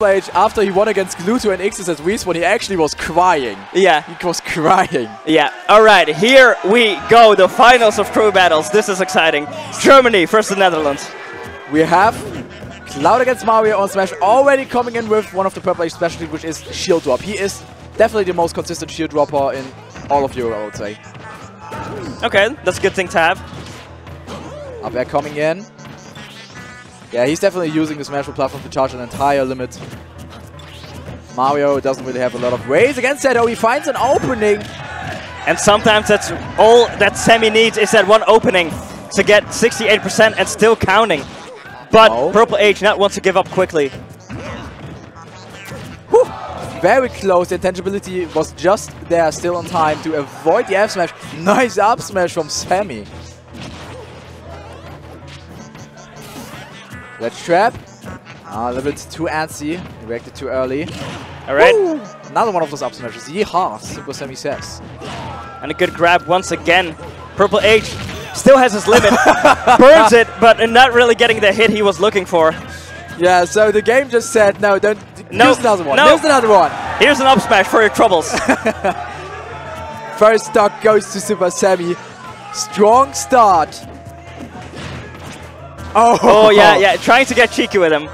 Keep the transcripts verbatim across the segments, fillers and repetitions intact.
Purple-H, after he won against Glutu and Ixus at Weespo, he actually was crying. Yeah. He was crying. Yeah. Alright, here we go. The finals of Crew Battles. This is exciting. Germany versus the Netherlands. We have Cloud against Mario on Smash, already coming in with one of the Purple-H specialties, which is shield drop. He is definitely the most consistent shield dropper in all of Europe, I would say. Okay, that's a good thing to have. Up air coming in. Yeah, he's definitely using the Smash platform to charge an entire limit. Mario doesn't really have a lot of ways against that, though. He finds an opening. And sometimes that's all that Sami needs, is that one opening to get sixty-eight percent and still counting. But oh. Purple-H not wants to give up quickly. Whew. Very close. The intangibility was just there, still on time to avoid the F smash. Nice up smash from Sami. Let's trap. Ah, a little bit too antsy. He reacted too early. Alright. Another one of those up smashes. Yeehaw, Super Sami says. And a good grab once again. Purple-H still has his limit. Burns it, but not really getting the hit he was looking for. Yeah, so the game just said, no, don't. No, here's another one. No. Here's another one. Here's an up smash for your troubles. First stock goes to Super Sami. Strong start. Oh. oh, yeah, yeah, trying to get cheeky with him.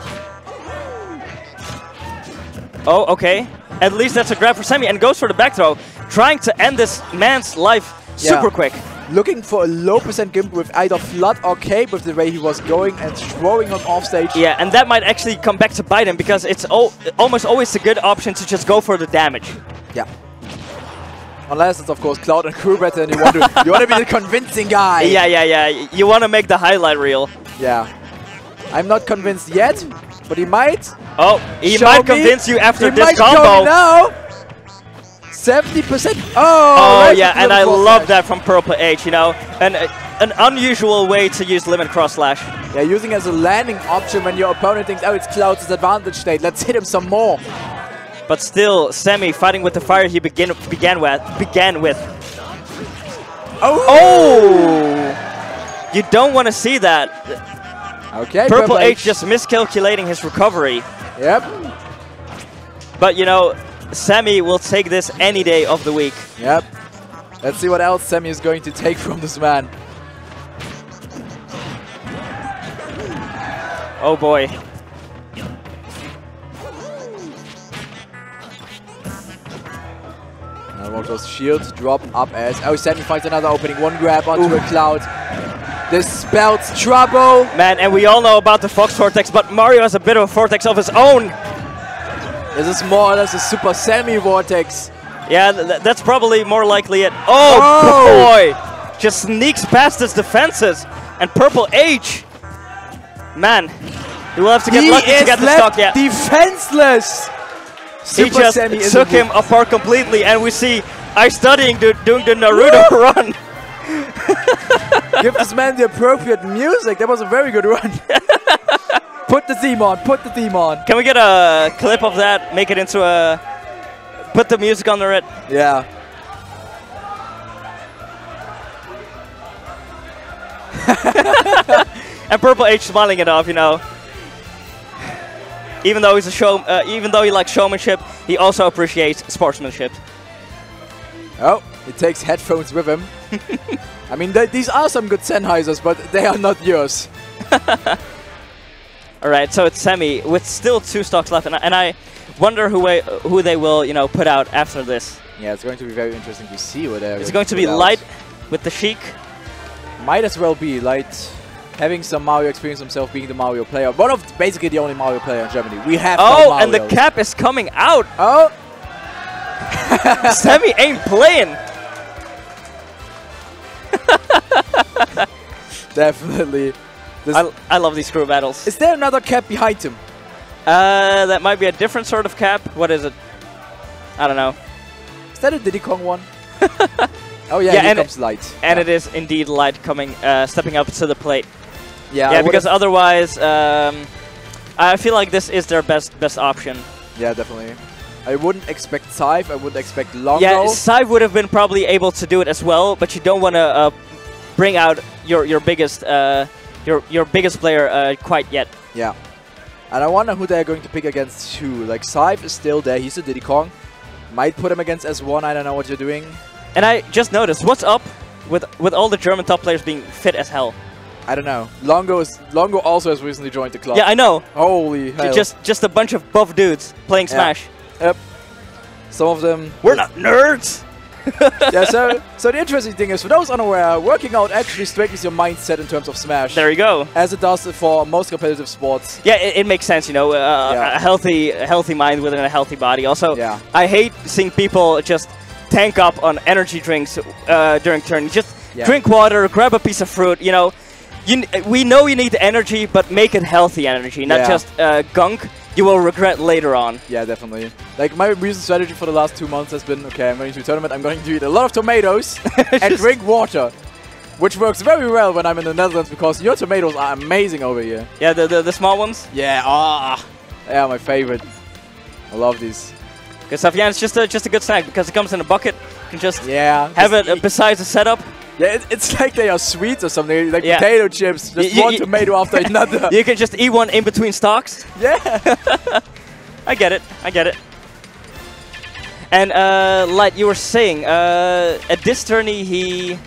Oh, okay. At least that's a grab for Sami and goes for the back throw. Trying to end this man's life yeah. super quick. Looking for a low percent gimp with either flood or cape with the way he was going and throwing him off stage. Yeah, and that might actually come back to bite him because it's almost always a good option to just go for the damage. Yeah. Unless it's, of course, Cloud and Crew Battles and you want to, you want to be the convincing guy. Yeah, yeah, yeah. You want to make the highlight reel. Yeah. I'm not convinced yet, but he might. Oh, he might convince you after this combo. Now. seventy percent. Oh, oh yeah, and I love that from Purple-H, you know. An, uh, an unusual way to use limit cross slash. Yeah, using it as a landing option when your opponent thinks, oh, it's Cloud's advantage state. Let's hit him some more. But still, Sami fighting with the fire he begin began with. Began with. Oh! Oh! You don't want to see that. Okay. Purple-H just miscalculating his recovery. Yep. But you know, Sami will take this any day of the week. Yep. Let's see what else Sami is going to take from this man. Oh boy. Those shield drop up as oh Sami finds another opening, one grab onto Ooh. a Cloud. This spells trouble, man. And we all know about the Fox Vortex, but Mario has a bit of a vortex of his own. This is more or less a Super Sami vortex. Yeah, th that's probably more likely it. Oh, oh boy, just sneaks past his defenses and Purple-H. Man, he will have to get he lucky to get the stock. Yeah, defenseless. Super he just Sami took him apart completely, and we see iStudying do doing the Naruto Woo! run. Give this man the appropriate music. That was a very good run. Put the theme on. Put the theme on. Can we get a clip of that? Make it into a. Put the music under it. Yeah. And Purple-H smiling it off, you know. Even though he's a show, uh, even though he likes showmanship, he also appreciates sportsmanship. Oh, he takes headphones with him. I mean, th these are some good Sennheisers, but they are not yours. All right, so it's Sami with still two stocks left, and I, and I wonder who way, who they will, you know, put out after this. Yeah, it's going to be very interesting to see what they're. It's going to be out. Light with the Sheik. Might as well be light. Having some Mario experience himself, being the Mario player. One of the, basically the only Mario player in Germany. We have Oh, no Mario. And the cap is coming out. Oh. Sami ain't playing. Definitely. I, I love these Crew Battles. Is there another cap behind him? Uh, that might be a different sort of cap. What is it? I don't know. Is that a Diddy Kong one? Oh yeah, yeah here and comes Light. And yeah. It is indeed Light coming, uh, stepping up to the plate. Yeah, yeah, because otherwise, um, I feel like this is their best best option. Yeah, definitely. I wouldn't expect Scythe. I wouldn't expect Longo. Yeah, Scythe would have been probably able to do it as well, but you don't want to uh, bring out your your biggest uh, your your biggest player uh, quite yet. Yeah. And I wonder who they're going to pick against who. Like, Scythe is still there. He's a Diddy Kong. Might put him against S one. I don't know what you're doing. And I just noticed, what's up with with all the German top players being fit as hell? I don't know. Longo is, Longo also has recently joined the club. Yeah, I know. Holy hell. Just, just a bunch of buff dudes playing Smash. Yeah. Yep. Some of them... We're not nerds! yeah, so, so the interesting thing is, for those unaware, working out actually strengthens your mindset in terms of Smash. There you go. As it does for most competitive sports. Yeah, it, it makes sense, you know, uh, yeah. a healthy a healthy mind within a healthy body. Also, yeah. I hate seeing people just tank up on energy drinks uh, during turn. Just yeah. drink water, grab a piece of fruit, you know. You, we know you need energy, but make it healthy energy, not yeah. just uh, gunk you will regret later on. Yeah, definitely. Like, my recent strategy for the last two months has been, okay, I'm going to a tournament, I'm going to eat a lot of tomatoes and drink water. Which works very well when I'm in the Netherlands, because your tomatoes are amazing over here. Yeah, the, the, the small ones? Yeah, ah, they are my favorite. I love these. Good stuff, yeah, it's just a, just a good snack, because it comes in a bucket. You can just yeah, have just it eat. Besides the setup. Yeah, it, it's like they are sweets or something, like yeah. potato chips, just you, one you, tomato after another. You can just eat one in between stocks? Yeah! I get it, I get it. And, uh, like you were saying, uh, at this tourney he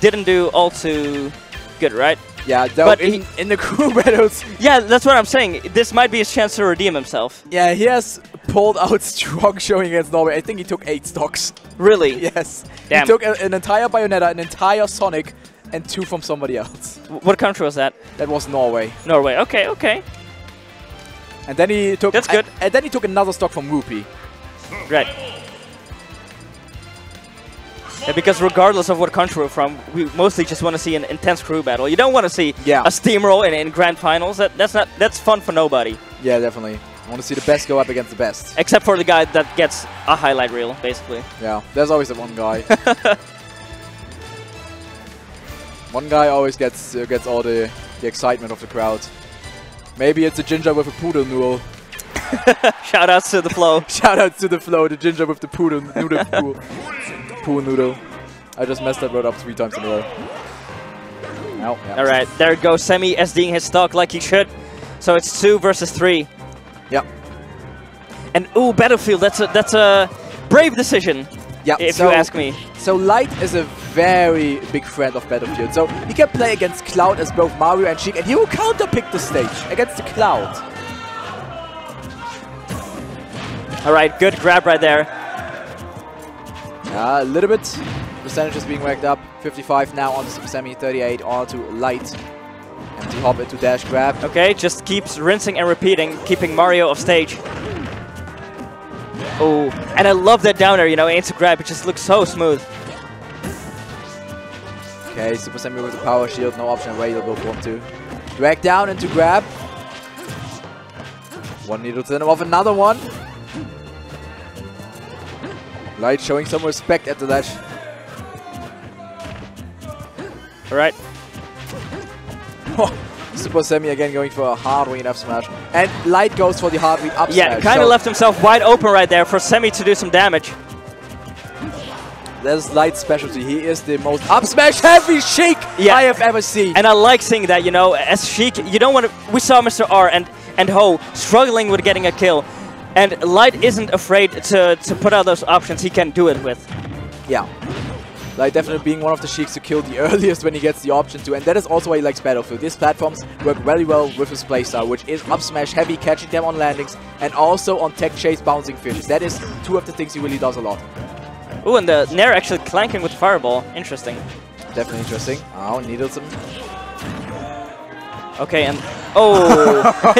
didn't do all too good, right? Yeah, though but in, in the crew battles... Yeah, that's what I'm saying. This might be his chance to redeem himself. Yeah, he has pulled out strong showing against Norway. I think he took eight stocks. Really? Yes. Damn. He took a, an entire Bayonetta, an entire Sonic, and two from somebody else. What country was that? That was Norway. Norway, okay, okay. And then he took... That's good. And then he took another stock from Whoopi. Right. Yeah, because regardless of what country we're from, we mostly just want to see an intense crew battle. You don't want to see yeah. a steamroll in, in grand finals. That, that's not that's fun for nobody. Yeah, definitely. I want to see the best go up against the best. Except for the guy that gets a highlight reel, basically. Yeah, there's always the one guy. One guy always gets uh, gets all the, the excitement of the crowd. Maybe it's a ginger with a poodle noodle. Shout outs to the flow. Shout outs to the flow, the ginger with the poodle noodle pool. Pool noodle. I just messed that road up three times in a row. Oh, yeah. Alright, there goes Sami SDing his stock like he should. So it's two versus three. Yep. And ooh, Battlefield, that's a that's a brave decision. Yeah, if so, you ask me. So Light is a very big friend of Battlefield. So he can play against Cloud as both Mario and Sheik, and he will counter pick the stage against the Cloud. Alright, good grab right there. Uh, a little bit. Percentages being racked up. fifty-five now onto Super Sami, thirty-eight onto Light. Empty hop into dash grab. Okay, just keeps rinsing and repeating, keeping Mario off stage. Oh, and I love that downer, you know, into grab. It just looks so smooth. Okay, Super Sami with the power shield, no option away, you'll go for him too. Drag down into grab. One needle to off another one. Light showing some respect after that. Alright. Super Sami again going for a hard read up smash. And Light goes for the hard read up yeah, smash. Yeah, kind of so left himself wide open right there for Sami to do some damage. That's Light's specialty. He is the most up smash heavy Sheik yeah. I have ever seen. And I like seeing that, you know, as Sheik, you don't want to... We saw Mister R and, and Ho struggling with getting a kill. And Light isn't afraid to, to put out those options he can do it with. Yeah. Light definitely being one of the Sheiks to kill the earliest when he gets the option to. And that is also why he likes Battlefield. These platforms work very well with his playstyle, which is up smash heavy, catching them on landings, and also on tech chase bouncing finishes. That is two of the things he really does a lot. Ooh, and the Nair actually clanking with Fireball. Interesting. Definitely interesting. Oh, needles him. Okay, and... Oh!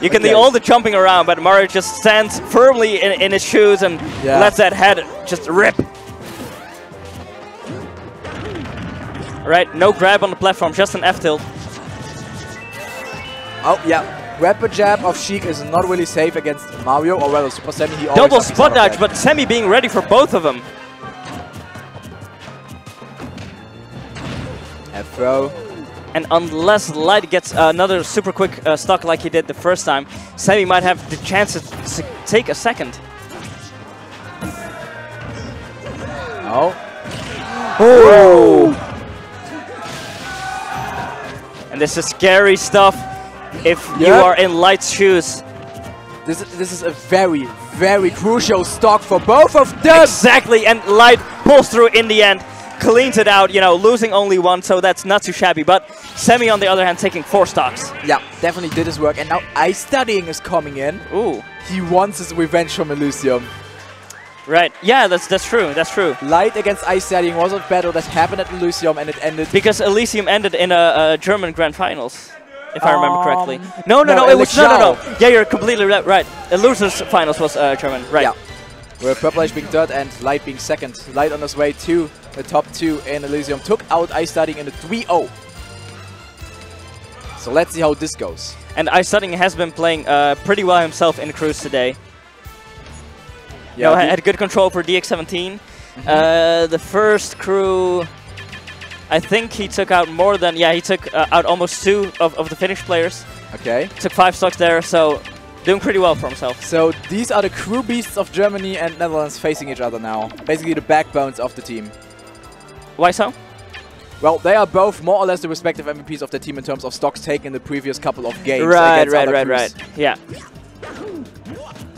You can okay. do all the jumping around, but Mario just stands firmly in, in his shoes and yeah. lets that head just rip. Alright, no grab on the platform, just an F tilt. Oh, yeah. Rapid jab of Sheik is not really safe against Mario, or rather Super Sami. He double spot dodge, but Sami being ready for both of them. F throw. And unless Light gets uh, another super quick uh, stock like he did the first time, Sami might have the chance to take a second. Oh. Oh! And this is scary stuff. if yeah. you are in Light's shoes. This, this is a very, very crucial stock for both of them! Exactly, and Light pulls through in the end, cleans it out, you know, losing only one, so that's not too shabby. But Sami, on the other hand, taking four stocks. Yeah, definitely did his work. And now iStudying is coming in. Ooh. He wants his revenge from Elysium. Right, yeah, that's that's true, that's true. Light against iStudying was a battle that happened at Elysium, and it ended... Because Elysium ended in a, a German Grand Finals. If um, I remember correctly. No, no, no, no it was... No, no, no. Yeah, you're completely right. The losers finals was uh, German, right. Yeah. Where Purple-H being third and Light being second. Light on his way to the top two in Elysium. Took out iStudying in a three oh. So let's see how this goes. And iStudying has been playing uh, pretty well himself in Cruise today. Yeah, no, had good control for D X seventeen. Mm-hmm. uh, the first Crew... I think he took out more than, yeah, he took uh, out almost two of, of the Finnish players. Okay. Took five stocks there, so doing pretty well for himself. So these are the Crew beasts of Germany and Netherlands facing each other now. Basically the backbones of the team. Why so? Well, they are both more or less the respective M V Ps of the team in terms of stocks taken in the previous couple of games. Right, right, right, right. Yeah.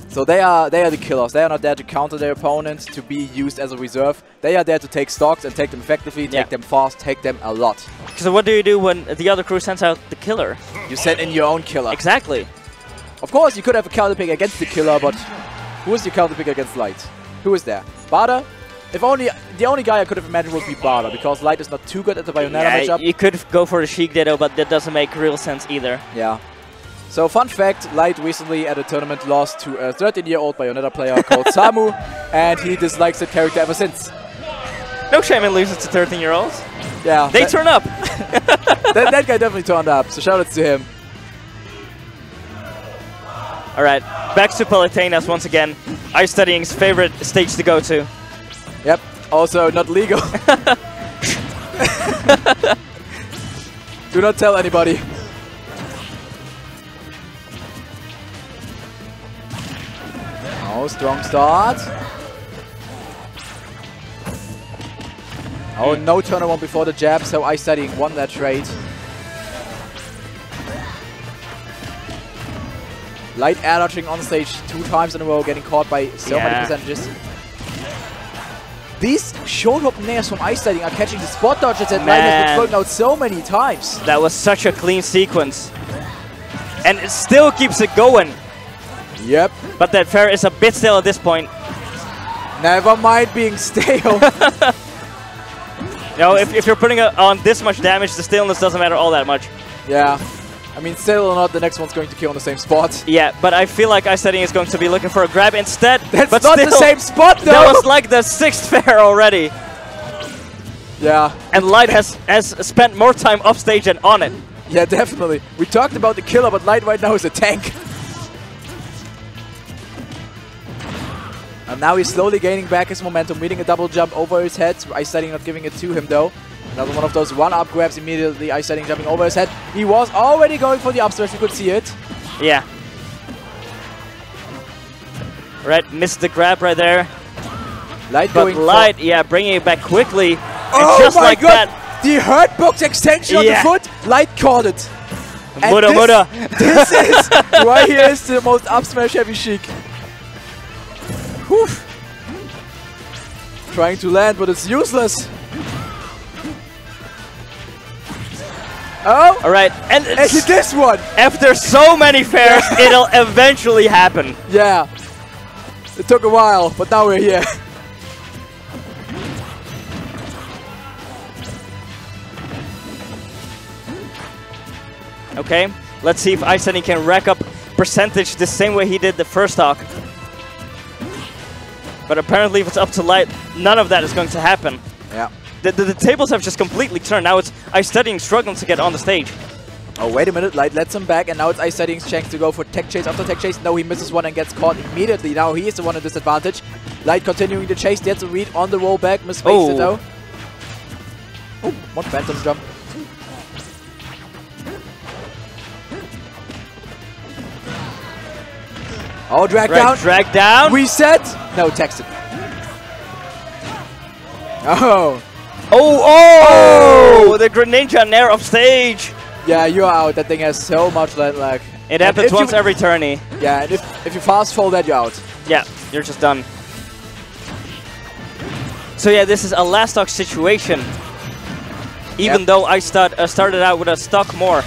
So they are they are the killers. They are not there to counter their opponent, to be used as a reserve. They are there to take stocks and take them effectively, take yeah. them fast, take them a lot. So what do you do when the other Crew sends out the killer? You send in your own killer. Exactly. Of course, you could have a counter pick against the killer, but who is your counter pick against Light? Who is there? Bada? If only the only guy I could have imagined would be Bada, because Light is not too good at the Bayonetta yeah, matchup. You could go for the Sheik Ditto, but that doesn't make real sense either. Yeah. So, fun fact, Light recently at a tournament lost to a thirteen-year-old Bayonetta player called Samu, and he dislikes that character ever since. No shame in losing to thirteen-year-olds. Yeah. They turn up! that, that guy definitely turned up, so shoutouts to him. Alright, back to Palutenas once again. iStudying's favorite stage to go to. Yep, also not legal. Do not tell anybody. Oh, strong start. Oh, no turnaround before the jab, so iStudying won that trade. Light air dodging on stage two times in a row, getting caught by so yeah. many percentages. These short hop nairs from iStudying are catching the spot dodges that Light has been pulling out so many times. That was such a clean sequence. And it still keeps it going. Yep. But that fair is a bit stale at this point. Never mind being stale. You know, if, if you're putting a, on this much damage, the staleness doesn't matter all that much. Yeah. I mean, stale or not, the next one's going to kill on the same spot. Yeah, but I feel like iStudying is going to be looking for a grab instead. That's but not still, the same spot, though! That was like the sixth fair already. Yeah. And Light has, has spent more time offstage than on it. Yeah, definitely. We talked about the killer, but Light right now is a tank. And now he's slowly gaining back his momentum, meeting a double jump over his head. iStudying not giving it to him though. Another one of those one-up grabs immediately, iStudying jumping over his head. He was already going for the up smash, you could see it. Yeah. Right, missed the grab right there. Light but going Light, yeah, bringing it back quickly. Oh, and just my like God. That. The hurt box extension yeah. on the foot, Light caught it. Muda, this, muda. This is why he is the most up smash heavy Sheik. Oof. Trying to land, but it's useless. Oh! Alright, and it's it's this one! After so many fairs, it'll eventually happen. Yeah. It took a while, but now we're here. Okay, let's see if iStudying can rack up percentage the same way he did the first stock. But apparently, if it's up to Light, none of that is going to happen. Yeah. The, the, the tables have just completely turned. Now it's iStudying struggling to get on the stage. Oh, wait a minute. Light lets him back, and now it's iStudying's chance to go for tech chase after tech chase. No, he misses one and gets caught immediately. Now he is the one at disadvantage. Light continuing the chase, gets a read on the rollback, misfakes oh. it though. Oh, one phantom jump. Oh, drag right, down. Drag down. Reset. No, text it. Oh. Oh, oh! Oh, the Greninja Nair off stage. Yeah, you're out. That thing has so much land lag. It happens once you, every tourney. Yeah, and if, if you fast fall that, you're out. Yeah, you're just done. So yeah, this is a last stock situation. Even yep. though I start, uh, started out with a stock more.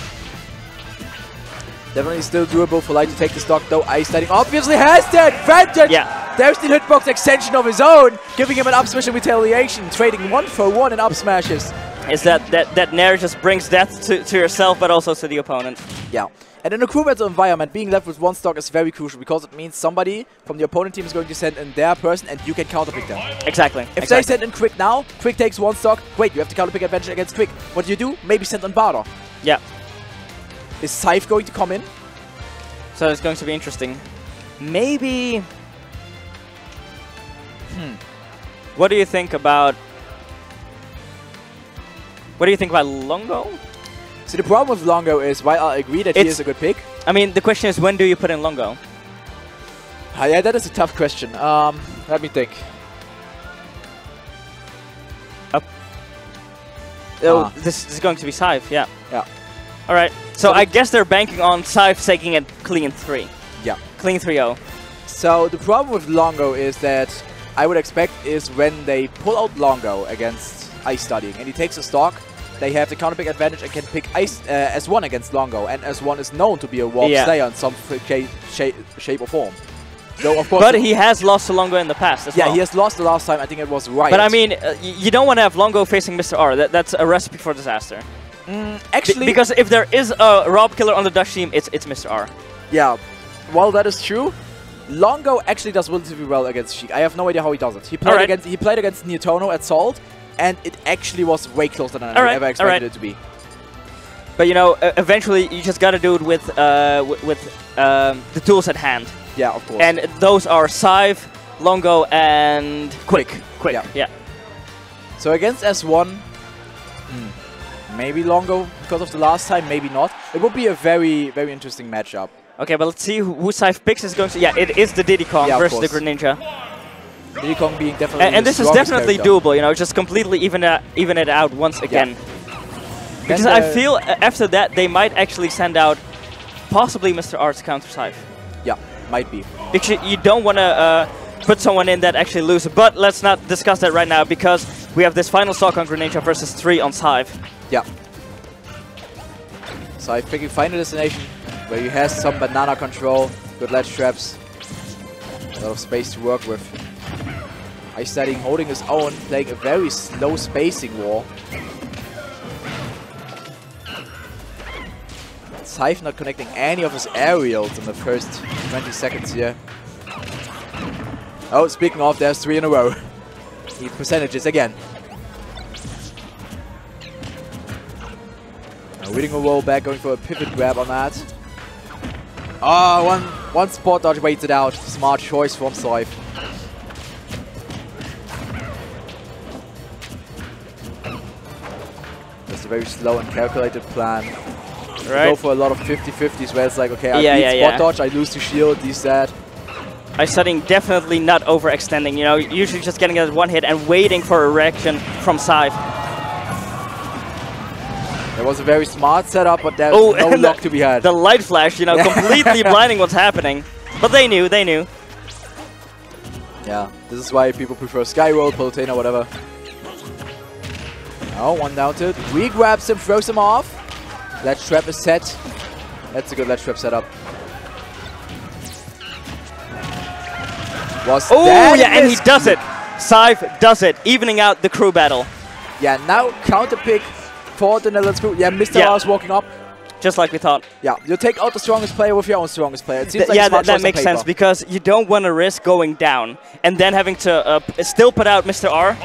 Definitely still doable for Light to take the stock, though iStudying obviously has that advantage! Yeah. There's the hitbox extension of his own, giving him an up smash in retaliation, trading one for one in up smashes. Is that, that, that Nair just brings death to, to yourself, but also to the opponent. Yeah. And in a crew battle environment, being left with one stock is very crucial because it means somebody from the opponent team is going to send in their person and you can counterpick them. Exactly. If exactly. they send in Quick now, Quick takes one stock, wait, you have to counterpick advantage against Quick. What do you do? Maybe send on Bada. Yeah. Is Scythe going to come in? So it's going to be interesting. Maybe... Hmm. What do you think about... What do you think about Longo? So the problem with Longo is, while I agree that it's, he is a good pick... I mean, the question is, when do you put in Longo? Uh, yeah, that is a tough question. Um, let me think. Up. Oh, ah. this, this is going to be Scythe, yeah. Yeah. Alright, so, so I guess they're banking on Scythe taking a clean three. Yeah. Clean three oh. So the problem with Longo is that I would expect is when they pull out Longo against iStudying and he takes a stock, they have the counterpick advantage and can pick ice, uh, S one against Longo, and S one is known to be a warp yeah. player in some shape, shape or form. Though, of course, but he has lost to Longo in the past as yeah, well. Yeah, he has lost the last time, I think it was Riot. But I mean, uh, you don't want to have Longo facing Mister R, that, that's a recipe for disaster. Mm, actually... Be because if there is a Rob killer on the Dutch team, it's, it's Mister R. Yeah, well that is true. Longo actually does relatively well against Sheik. I have no idea how he does it. He played right. against he played against Neotono at Salt, and it actually was way closer than I right, ever expected right. it to be. But you know, uh, eventually you just gotta do it with uh, with um, the tools at hand. Yeah, of course. And those are Scythe, Longo, and Quick. Quick, Quick. Yeah. yeah. So against S one, hmm. maybe Longo because of the last time, maybe not. It would be a very, very interesting matchup. Okay, but let's see who, who Scythe picks is going to. Yeah, it is the Diddy Kong yeah, versus course. the Greninja. Diddy Kong being definitely. And, and this is definitely doable, you know, just completely even uh, even it out once again. Yeah. Because I feel after that they might actually send out possibly Mister R's counter Scythe. Yeah, might be. Because you don't want to uh, put someone in that actually loses. But let's not discuss that right now because we have this final stock on Greninja versus three on Scythe. Yeah. Scythe picking final destination, where he has some banana control, good ledge traps, a lot of space to work with. iStudying holding his own, playing a very slow spacing war. Scythe not connecting any of his aerials in the first twenty seconds here. Oh, speaking of, there's three in a row. Need percentages again. Now reading a roll back, going for a pivot grab on that. Oh, one, one spot dodge waited out. Smart choice from Scythe. That's a very slow and calculated plan. Right. Go for a lot of fifty fifties where it's like, okay, I yeah, need yeah, spot yeah. dodge, I lose the shield, he's dead. iStudying definitely not overextending, you know, usually just getting that one hit and waiting for a reaction from Scythe. That was a very smart setup, but there's oh, no luck to be had. The light flash, you know, completely blinding what's happening. But they knew, they knew. Yeah, this is why people prefer Skyroll, Palutena, whatever. Oh, one down tilt. Re-grabs him, throws him off. Ledge trap is set. That's a good ledge trap setup. Was oh, yeah, and he does it. Scythe does it, evening out the crew battle. Yeah, now counter pick. For the Netherlands crew. Yeah, Mister Yeah. R is walking up. Just like we thought. Yeah, you take out the strongest player with your own strongest player. It seems Th like yeah, that, that makes sense because you don't want to risk going down and then having to uh, still put out Mister R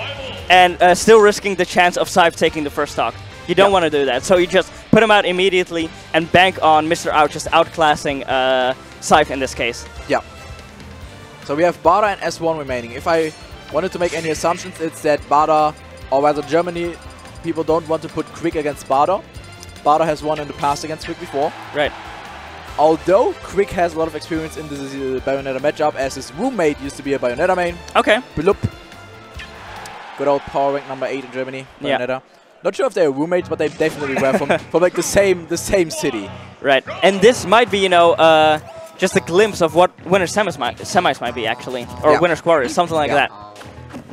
and uh, still risking the chance of Scythe taking the first stock. You don't yeah. want to do that. So you just put him out immediately and bank on Mister R just outclassing uh, Scythe in this case. Yeah. So we have Bada and S one remaining. If I wanted to make any assumptions, it's that Bada, or rather Germany, people don't want to put Quick against Bada. Bada has won in the past against Quick before. Right. Although Quick has a lot of experience in this uh, Bayonetta matchup, as his roommate used to be a Bayonetta main. Okay. Bloop. Good old power rank number eight in Germany, Bayonetta. Yeah. Not sure if they were roommates, but they definitely were from, from like the same the same city. Right, and this might be, you know, uh, just a glimpse of what winners semis might, semis might be actually, or yeah. winners quarters, something like yeah. that.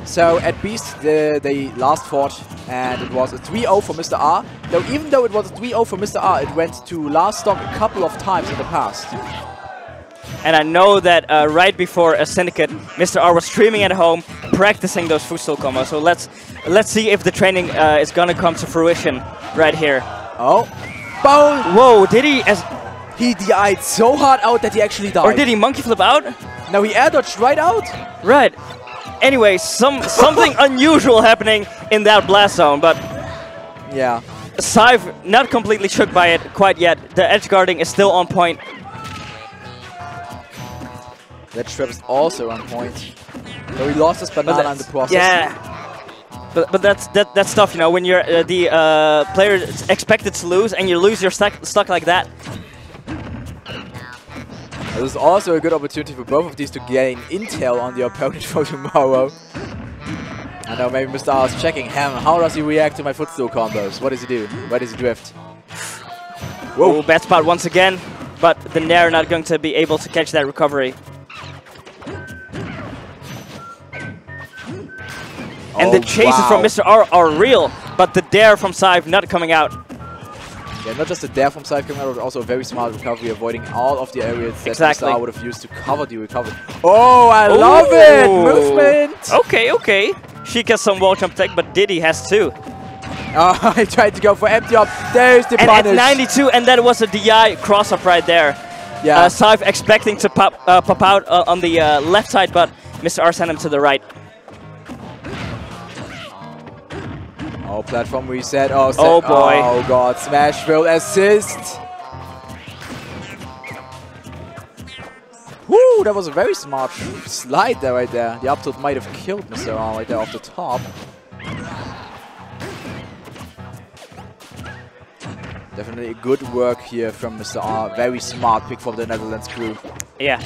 So at Beast the, they last fought, and it was a three oh for Mister R. Though even though it was a three oh for Mister R, it went to last stock a couple of times in the past. And I know that uh, right before a Syndicate, Mister R was streaming at home, practicing those footstool combos. So let's let's see if the training uh, is gonna come to fruition right here. Oh, boom! Whoa! Did he? As he D I'd so hard out that he actually died. Or did he monkey flip out? No, he air dodged right out. Right. Anyway, some something unusual happening in that blast zone, but yeah, Scythe not completely shook by it quite yet. The edge guarding is still on point. That trap is also on point. So he lost his banana in the process. Yeah, but but that's that that stuff, you know. When you're uh, the uh, player is expected to lose and you lose, you're stuck stuck like that. This is also a good opportunity for both of these to gain intel on the opponent for tomorrow. I know maybe Mister R is checking him. How does he react to my footstool combos? What does he do? Where does he drift? Whoa! Ooh, bad spot once again, but the Nair not going to be able to catch that recovery. And oh, the chases wow. from Mister R are real, but the dare from Scythe not coming out. Yeah, not just the dare from Scythe coming out, but also a very smart recovery, avoiding all of the areas that exactly. Mister R would have used to cover the recovery. Oh, I Ooh. love it! Movement! Okay, okay. Sheik has some wall jump tech, but Diddy has two. Oh, he tried to go for empty up. There's the punish. And at ninety-two, and that was a D I cross-up right there. Yeah. Uh, Scythe expecting to pop, uh, pop out uh, on the uh, left side, but Mister R sent him to the right. Oh, platform reset. Oh, oh boy. Oh god, Smash will assist. Woo, that was a very smart slide there right there. The up tilt might have killed Mister R right there off the top. Definitely a good work here from Mister R. Very smart pick from the Netherlands crew. Yeah.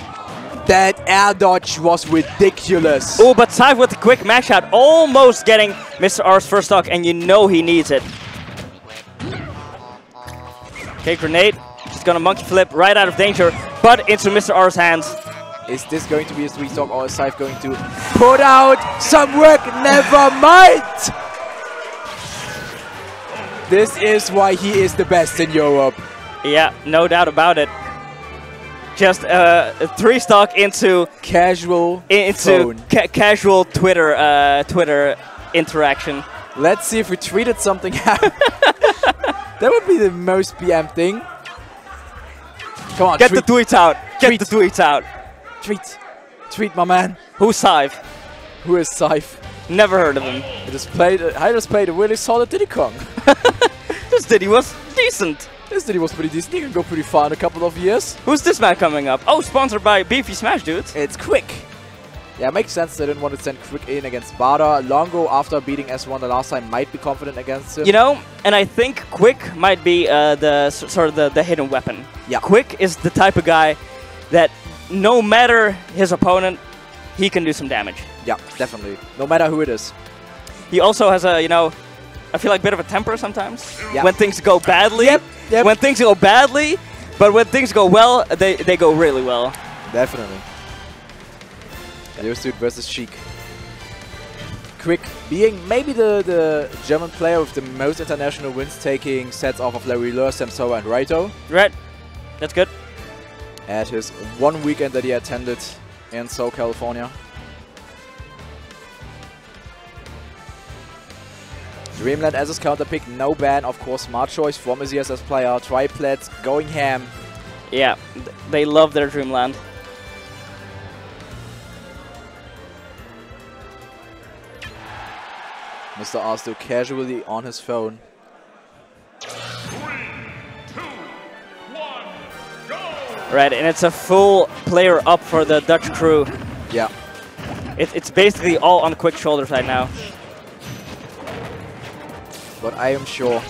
That air dodge was ridiculous. Oh, but Scythe with a quick mash out, almost getting Mister R's first stock, and you know he needs it. Okay, grenade. He's gonna monkey flip right out of danger, but into Mister R's hands. Is this going to be a three stock, or is Scythe going to put out some work? Never mind! This is why he is the best in Europe. Yeah, no doubt about it. Just uh, three stock into casual into ca casual Twitter uh, Twitter interaction. Let's see if we tweeted something out. That would be the most B M thing. Come on, get tweet. the tweets out. Get tweet. the tweets out. Tweet, tweet, my man. Who's Scythe? Who is Scythe? Never heard of him. I just played. A, I just played a really solid Diddy Kong. This Diddy was decent. This Diddy was pretty decent. He can go pretty far in a couple of years. Who's this man coming up? Oh, sponsored by Beefy Smash, dude. It's Quick. Yeah, it makes sense. They didn't want to send Quick in against Bada. Longo, after beating S one the last time, might be confident against him. You know, and I think Quick might be uh, the sort of the, the hidden weapon. Yeah. Quick is the type of guy that no matter his opponent, he can do some damage. Yeah, definitely. No matter who it is. He also has a, you know, I feel like a bit of a temper sometimes. Yeah. When things go badly. Yep, yep. When things go badly, but when things go well, they, they go really well. Definitely. Yosuit versus Sheik. Quick being maybe the, the German player with the most international wins, taking sets off of Larry Lur, Samsora, and Raito. Right. That's good. At his one weekend that he attended in Southern California. Dreamland as his counter pick, no ban, of course, smart choice from his E S S player, triplets going ham. Yeah, they love their Dreamland. Mister R still casually on his phone. three, two, one, go! Right, and it's a full player up for the Dutch crew. Yeah. It, it's basically all on Quick shoulders right now. But I am sure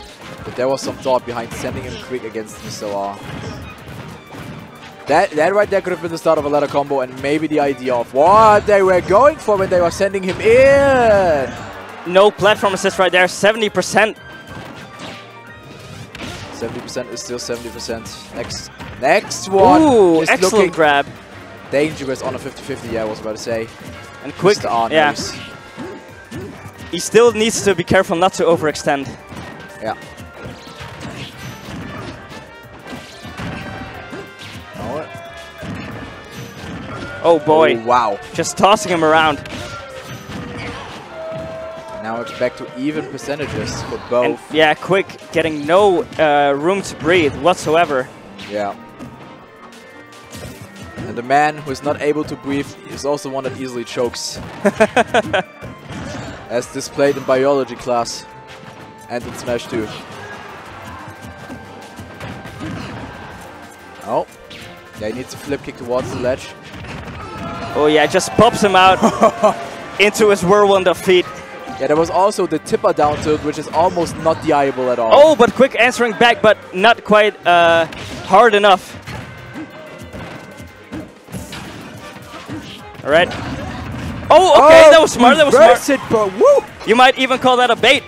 that there was some thought behind sending him Quick against Mister R. That, that right there could have been the start of a ladder combo and maybe the idea of what they were going for when they were sending him in. No platform assist right there, seventy percent seventy percent is still seventy percent. Next next one! Ooh, just excellent looking grab. Dangerous on a fifty fifty, yeah, I was about to say. And Quick, yeah. Nice. He still needs to be careful not to overextend. Yeah. Oh boy. Oh, wow. Just tossing him around. Now it's back to even percentages for both. And yeah, Quick getting no uh, room to breathe whatsoever. Yeah. And the man who is not able to breathe is also one that easily chokes. As displayed in biology class. And in Smash two. Oh. Yeah, he needs a flip kick towards the ledge. Oh yeah, just pops him out into his whirlwind of feet. Yeah, there was also the tipper down tilt, which is almost not DIable at all. Oh, but Quick answering back, but not quite uh, hard enough. All right. Oh, okay, oh, that was smart. That was smart. It, but woo. You might even call that a bait.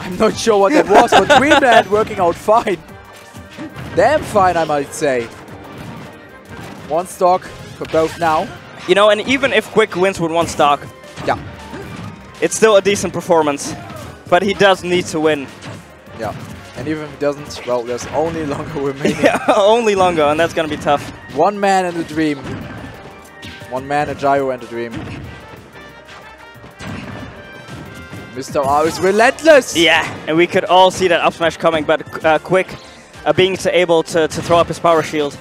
I'm not sure what that was, but Dreamland working out fine. Damn fine, I might say. One stock for both now. You know, and even if Quick wins with one stock, yeah, it's still a decent performance, but he does need to win. Yeah, and even if he doesn't, well, there's only Longo remaining. Yeah, only Longo, and that's gonna be tough. One man and a dream. One man, a gyro, and a dream. Mister R is relentless! Yeah, and we could all see that up smash coming, but uh, Quick uh, being able to, to throw up his power shield.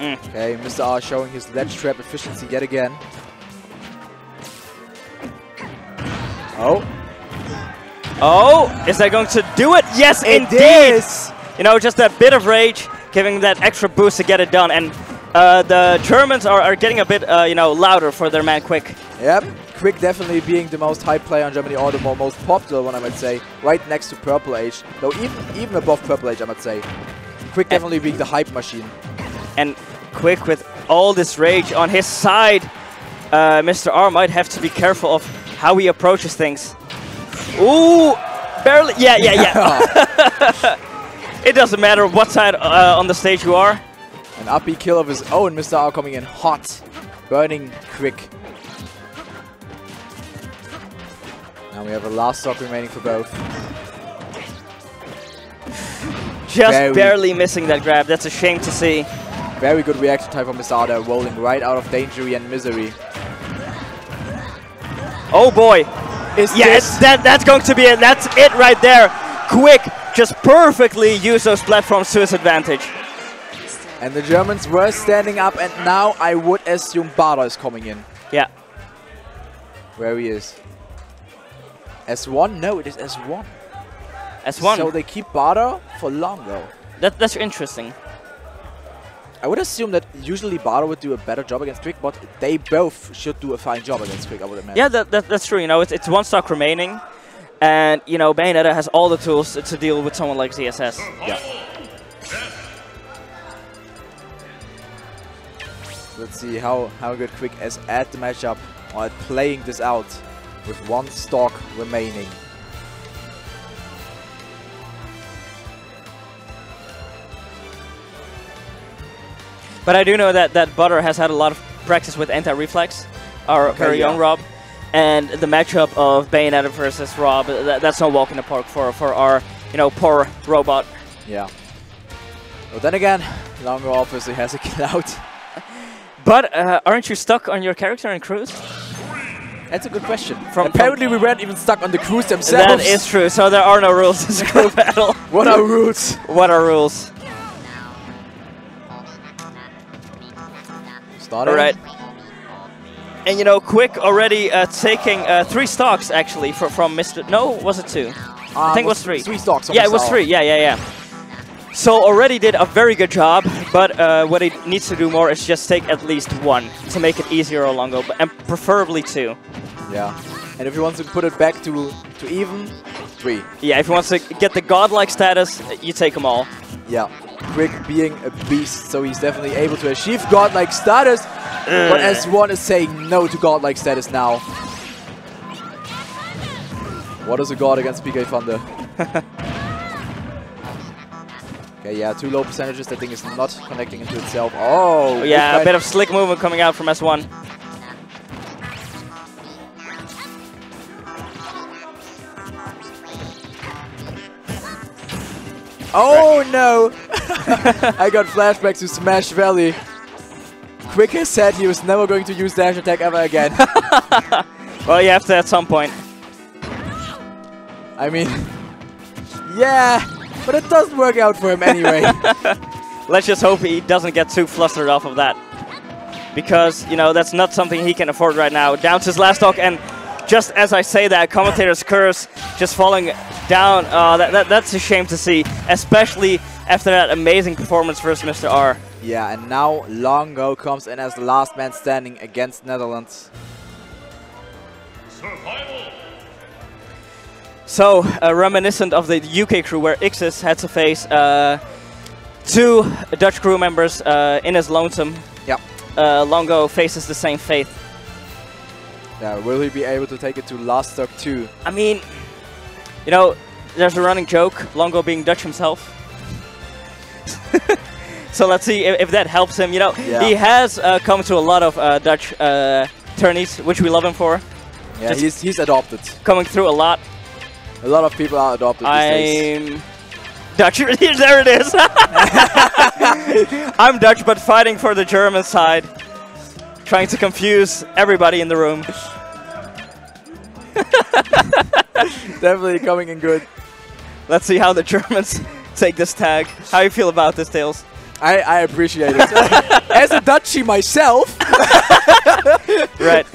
Mm. Okay, Mister R showing his ledge trap efficiency yet again. Oh. Oh, is that going to do it? Yes, it indeed! Is. You know, just that bit of rage, giving that extra boost to get it done. And uh, the Germans are, are getting a bit, uh, you know, louder for their man Quick. Yep, Quick definitely being the most hyped player in Germany, or the more, most popular one, I might say. Right next to Purple-H. Though even, even above Purple-H, I might say. Quick and definitely being the hype machine. And Quick with all this rage on his side. Uh, Mister R might have to be careful of how he approaches things. Ooh, barely, yeah, yeah, yeah. It doesn't matter what side uh, on the stage you are. An uppy kill of his own, Mister R coming in hot, burning Quick. Now we have a last stock remaining for both. Just Very barely missing that grab, that's a shame to see. Very good reaction time from Mister R there, rolling right out of danger and misery. Oh boy! Is yes, that that's going to be it. That's it right there. Quick, just perfectly use those platforms to his advantage. And the Germans were standing up, and now I would assume Bada is coming in. Yeah. Where he is? S one? No, it is S one. S one. So they keep Bada for Longo. That that's interesting. I would assume that usually Bada would do a better job against Quick, but they both should do a fine job against Quick, I would imagine. Yeah, that, that, that's true. You know, it's, it's one stock remaining, and you know, Bayonetta has all the tools to deal with someone like Z S S. Yeah. Let's see how, how good Quick is at the matchup, or at playing this out, with one stock remaining. But I do know that, that Butter has had a lot of practice with anti-reflex, our okay, very yeah. young Rob. And the matchup of Bayonetta versus Rob, that, that's no walk in the park for, for our, you know, poor robot. Yeah. Well, then again, Longo obviously has a Cloud. But uh, aren't you stuck on your character in Cruise? That's a good question. From Apparently from we weren't even stuck on the Cruise themselves. That is true, so there are no rules in this Crew Battle. What are rules? What are rules? All right, and you know, Quick already uh, taking uh, three stocks actually for, from Mister No, was it two? Uh, I think it was three. Three stocks. Yeah, it was three. Yeah, yeah, yeah. So already did a very good job, but uh, what he needs to do more is just take at least one to make it easier or Longo, but and preferably two. Yeah, and if he wants to put it back to to even, three. Yeah, if he wants to get the godlike status, you take them all. Yeah. Quick being a beast, so he's definitely able to achieve godlike status, mm. but S one is saying no to godlike status now. What is a god against P K Thunder? Okay, yeah, two low percentages. That thing is not connecting into itself. Oh! Yeah, a bit of slick movement coming out from S one. Oh no! I got flashbacks to Smash Valley. Quick has said he was never going to use dash attack ever again. Well, you have to at some point. I mean, yeah, but it doesn't work out for him anyway. Let's just hope he doesn't get too flustered off of that. Because, you know, that's not something he can afford right now. Downs his last stock, and just as I say that, commentator's curse just falling down. Uh, that, that, that's a shame to see, especially after that amazing performance versus Mister R. Yeah, and now Longo comes in as the last man standing against Netherlands. Survival. So, uh, reminiscent of the U K crew, where Ixus had to face uh, two Dutch crew members uh, in his lonesome. Yep. Uh, Longo faces the same fate. Yeah, will he be able to take it to last stock too? I mean, you know, there's a running joke, Longo being Dutch himself. So let's see if, if that helps him. You know, yeah. He has uh, come to a lot of uh, Dutch uh, tourneys, which we love him for. Yeah, just he's he's adopted. Coming through a lot. A lot of people are adopted these I'm days. Dutch. There it is. I'm Dutch, but fighting for the German side. Trying to confuse everybody in the room. Definitely coming in good. Let's see how the Germans take this tag. How you feel about this, Tails? I, I appreciate it. As a Dutchie myself. Right.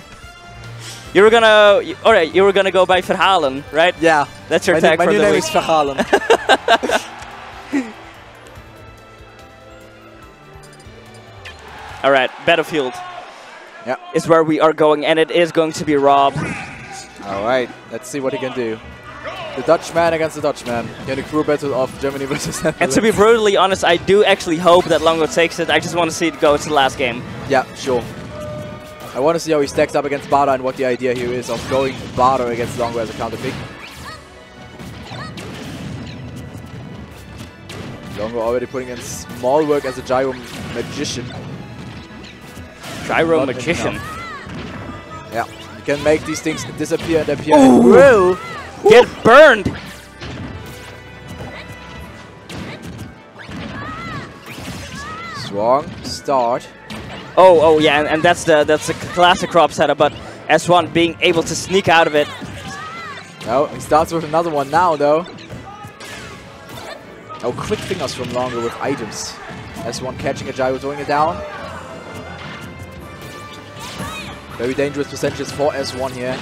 You were gonna you, all right, you were gonna go by Verhalen, right? Yeah. That's your my tag for the week. My new name is Verhalen. All right, Battlefield. Yeah, is where we are going, and it is going to be Rob. All right, let's see what he can do. The Dutchman against the Dutchman in the crew battle of Germany versus Netherlands. And to be brutally honest, I do actually hope that Longo takes it. I just want to see it go to the last game. Yeah, sure. I want to see how he stacks up against Bada and what the idea here is of going Bada against Longo as a counter pick. Longo already putting in small work as a gyro magician. Gyro Magician. Yeah, you can make these things disappear and appear. Ooh. And will Ooh. Get burned. Strong start. Oh, oh yeah, and, and that's the that's the classic crop setup. But S one being able to sneak out of it. No, he starts with another one now though. Oh, quick fingers from Longo with items. S one catching a gyro, throwing it down. Very dangerous percentages for S one here.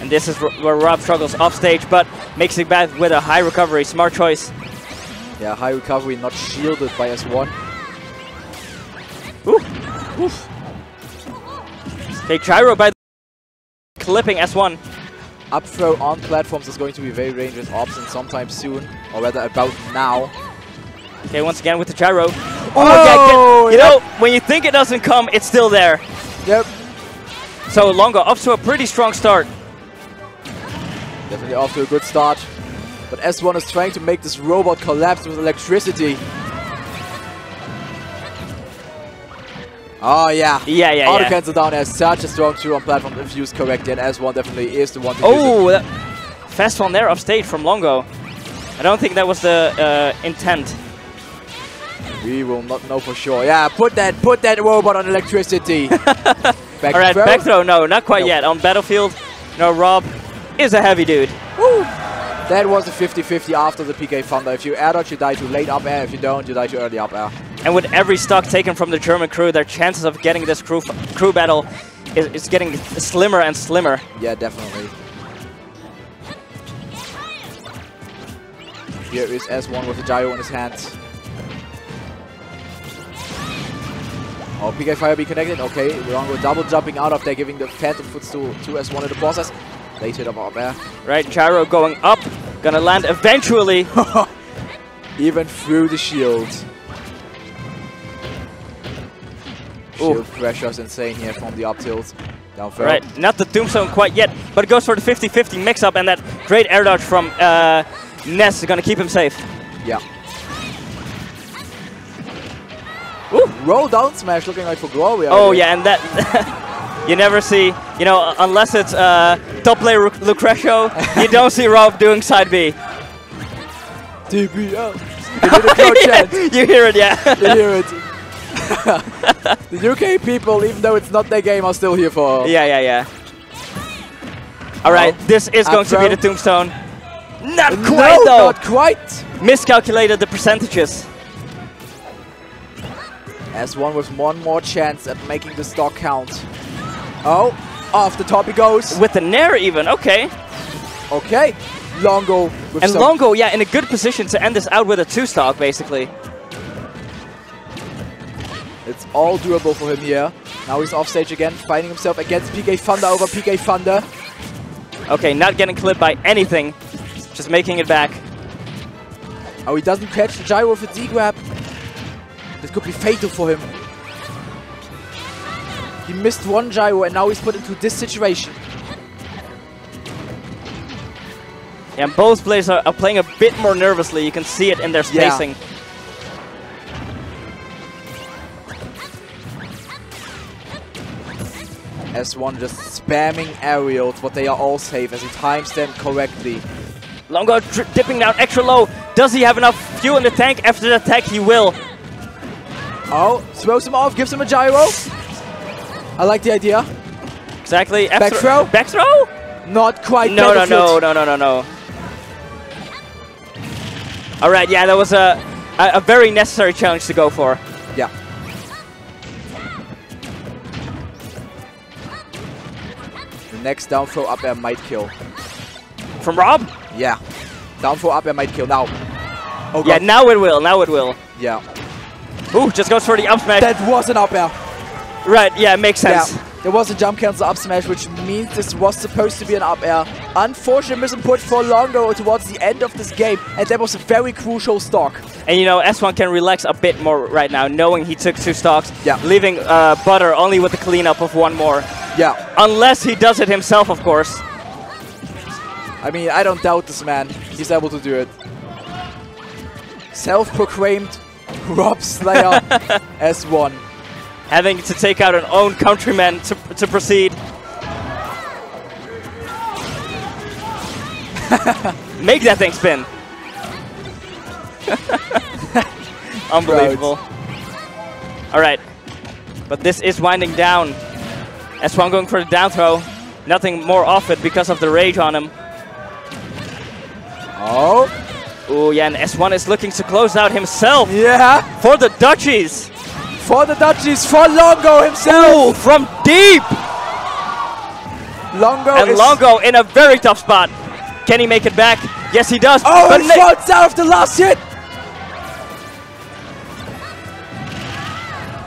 And this is where Rob struggles offstage, but makes it back with a high recovery. Smart choice. Yeah, high recovery, not shielded by S one. Ooh. Oof. Take gyro by clipping S one. Up throw on platforms is going to be very dangerous option sometime soon, or rather about now. Okay, once again with the gyro. Oh, oh yeah, you yep. know, when you think it doesn't come, it's still there. Yep. So Longo off to a pretty strong start. Definitely off to a good start. But S one is trying to make this robot collapse with electricity. Oh yeah. Yeah, yeah, auto yeah. cancel down as such a strong two on platform if used correctly, and S one definitely is the one to Oh, use that fast one there off stage from Longo. I don't think that was the uh, intent. We will not know for sure. Yeah, put that put that robot on electricity. Back All right, throw? back throw. No, not quite no. yet. On Battlefield, no, Rob is a heavy dude. Woo. That was a fifty fifty after the P K Thunder. If you air dodge, you die to late up air. If you don't, you die to early up air. And with every stock taken from the German crew, their chances of getting this crew f crew battle is, is getting slimmer and slimmer. Yeah, definitely. Here is S one with a gyro in his hands. Oh, P K Fire be connected. Okay, Longo double jumping out of there, giving the phantom footstool to S one in the process. They hit up up there. Right, gyro going up. Gonna land eventually. Even through the shield. Shield Ooh. Pressure is insane here from the up tilt. Downfield. Right, not the tombstone quite yet, but it goes for the fifty fifty mix-up, and that great air dodge from uh, Ness is going to keep him safe. Yeah. Ooh. Roll down smash looking like for glory. Oh, yeah, and that... You never see, you know, unless it's uh, top lane Lucrecio, you don't see Rob doing side B. D B L. Yeah, you hear it, yeah. You hear it. The U K people, even though it's not their game, are still here for... Yeah, yeah, yeah. All right, oh, this is going to be the tombstone. Not quite, no, though. Not quite. Miscalculated the percentages. S one with one more chance at making the stock count. Oh, off the top he goes. With the Nair even, okay. Okay, Longo. With and some. Longo, yeah, in a good position to end this out with a two-stock, basically. It's all doable for him here. Now he's off stage again, finding himself against P K Thunder over P K Thunder. Okay, not getting clipped by anything. Just making it back. Oh, he doesn't catch the gyro with a D-grab. This could be fatal for him. He missed one gyro and now he's put into this situation. Yeah, and both players are, are playing a bit more nervously. You can see it in their spacing. Yeah. S one just spamming aerials, but they are all safe as he times them correctly. Longo dipping down extra low. Does he have enough fuel in the tank? After the attack, he will. Oh, throws him off, gives him a gyro. I like the idea. Exactly. F back throw? Back throw? Not quite. No, no, no, no, no, no, no. All right, yeah, that was a, a, a very necessary challenge to go for. Yeah. The next down throw up air might kill. From Rob? Yeah. Down throw up air might kill now. Oh, God. Yeah, now it will. Now it will. Yeah. Ooh, just goes for the up smash. That was an up air. Right, yeah, it makes sense. Yeah. There was a jump cancel up smash, which means this was supposed to be an up air. Unfortunately, missing put for Longo towards the end of this game, and that was a very crucial stock. And you know, S one can relax a bit more right now, knowing he took two stocks, yeah. leaving uh, Butter only with the cleanup of one more. Yeah. Unless he does it himself, of course. I mean, I don't doubt this man. He's able to do it. Self-proclaimed Rob Slayer S one. Having to take out an own countryman to, to proceed. Make that thing spin. Unbelievable. Right. All right. But this is winding down. S one going for the down throw. Nothing more off it because of the rage on him. Oh. Oh, yeah, and S one is looking to close out himself. Yeah. For the Dutchies. For the Dutchies, for Longo himself! Ooh, from deep! Longo And is Longo in a very tough spot. Can he make it back? Yes, he does. Oh, but he floats out of the last hit!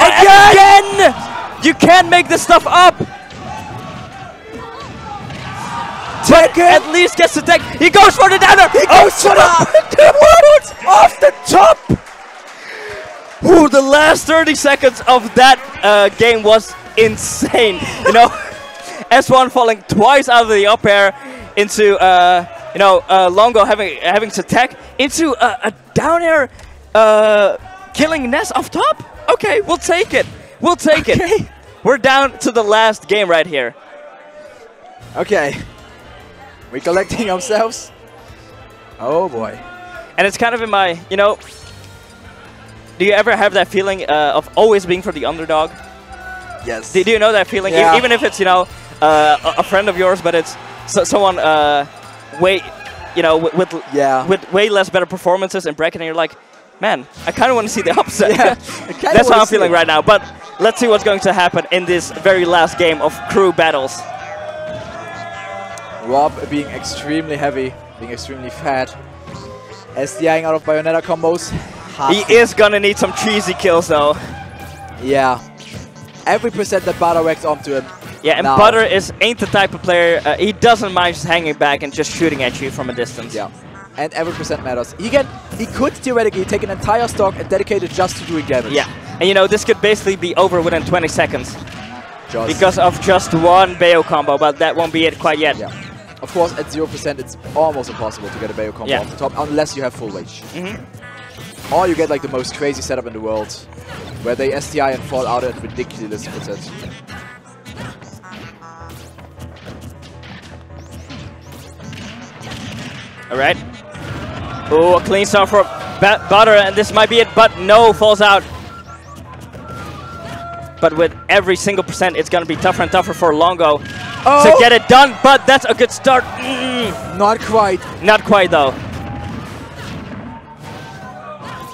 Again! Again! You can't make this stuff up! Take it. At least gets the tech. He goes for the downer! He oh, goes for the... What? Off the top! Ooh, the last thirty seconds of that uh, game was insane. You know, S one falling twice out of the up air into, uh, you know, uh, Longo having having to tech into a, a down air, uh, killing Ness off top. Okay, we'll take it. We'll take okay. it. We're down to the last game right here. Okay, we're collecting ourselves. Oh boy. And it's kind of in my, you know. Do you ever have that feeling uh, of always being for the underdog? Yes. Do, do you know that feeling? Yeah. E even if it's, you know, uh, a friend of yours, but it's so someone uh, way, you know, with, with, yeah. with way less better performances in bracket, and you're like, man, I kind of want to see the upset. Yeah, that's how I'm feeling it. right now. But let's see what's going to happen in this very last game of Crew Battles. Rob being extremely heavy, being extremely fat. SDIing out of Bayonetta combos. He is gonna need some cheesy kills though. Yeah. Every percent that Bada wrecks onto him. Yeah, and now. Butter is ain't the type of player, uh, he doesn't mind just hanging back and just shooting at you from a distance. Yeah. And every percent matters. He, can, he could theoretically take an entire stock and dedicate it just to doing damage. Yeah. And you know, this could basically be over within twenty seconds. just because of just one Bayo combo, but that won't be it quite yet. Yeah. Of course, at zero percent it's almost impossible to get a Bayo combo yeah. off the top, unless you have full rage. Mm-hmm. Or you get like the most crazy setup in the world, where they S T I and fall out at ridiculous percent. Alright. Oh, a clean start for Butter, and this might be it, but no, falls out. But with every single percent, it's going to be tougher and tougher for Longo oh. to get it done, but that's a good start. Mm. Not quite. Not quite, though.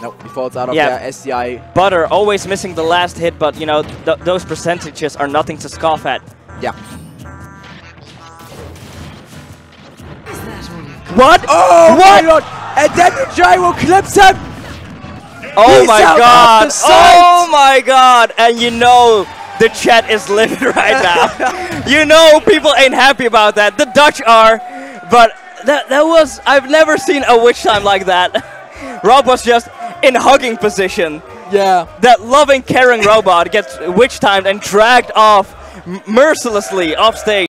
Nope, he falls out of yeah. there, S D I. Butter always missing the last hit, but, you know, th those percentages are nothing to scoff at. Yeah. What? Oh, what? My God. And then the gyro clips him! Oh He's my god! Oh my god! And you know the chat is livid right now. You know people ain't happy about that. The Dutch are, but that that was I've never seen a witch time like that. Rob was just in hugging position. Yeah. That loving, caring robot gets witch timed and dragged off mercilessly off stage.